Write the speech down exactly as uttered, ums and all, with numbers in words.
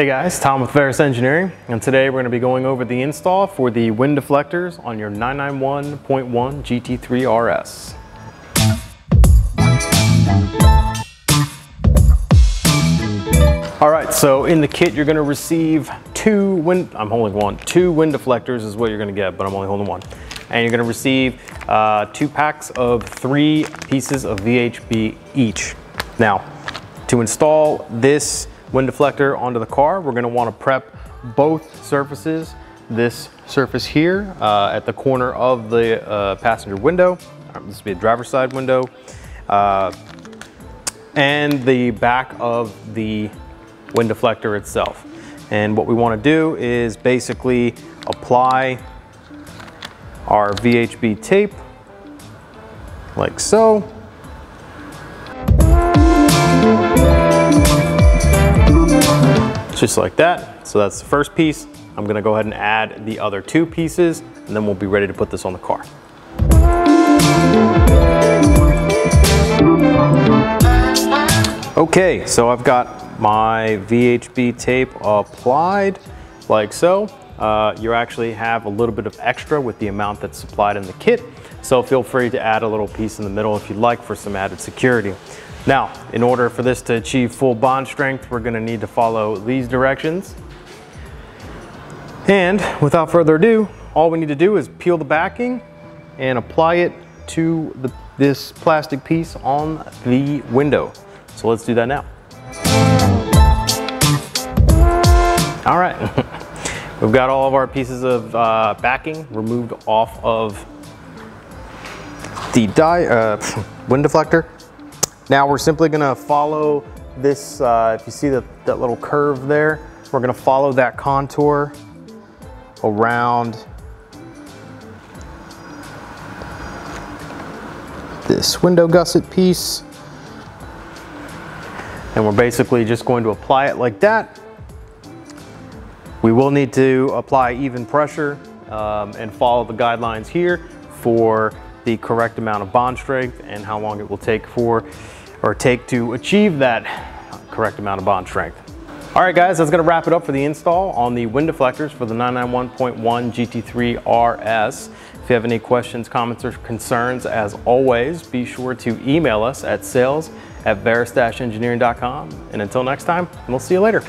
Hey guys, Tom with Verus Engineering, and today we're going to be going over the install for the wind deflectors on your nine ninety-one point one G T three R S. Alright, so in the kit you're going to receive two wind, I'm holding one, two wind deflectors is what you're going to get, but I'm only holding one. And you're going to receive uh, two packs of three pieces of V H B each. Now, to install this wind deflector onto the car, we're going to want to prep both surfaces. This surface here uh, at the corner of the uh, passenger window, this would be a driver's side window, uh, and the back of the wind deflector itself. And what we want to do is basically apply our V H B tape like so. Just like that. So that's the first piece. I'm gonna go ahead and add the other two pieces, and then we'll be ready to put this on the car. Okay, so I've got my V H B tape applied like so. Uh, you actually have a little bit of extra with the amount that's supplied in the kit, so feel free to add a little piece in the middle if you'd like for some added security. Now, in order for this to achieve full bond strength, we're going to need to follow these directions. And without further ado, all we need to do is peel the backing and apply it to the, this plastic piece on the window. So let's do that now. All right, we've got all of our pieces of uh, backing removed off of the di uh, wind deflector. Now we're simply gonna follow this, uh, if you see the, that little curve there, we're gonna follow that contour around this window gusset piece. And we're basically just going to apply it like that. We will need to apply even pressure um, and follow the guidelines here for the correct amount of bond strength and how long it will take for or take to achieve that correct amount of bond strength. All right guys, that's gonna wrap it up for the install on the wind deflectors for the nine ninety-one point one G T three R S. If you have any questions, comments, or concerns, as always, be sure to email us at sales at verus engineering dot com. And until next time, we'll see you later.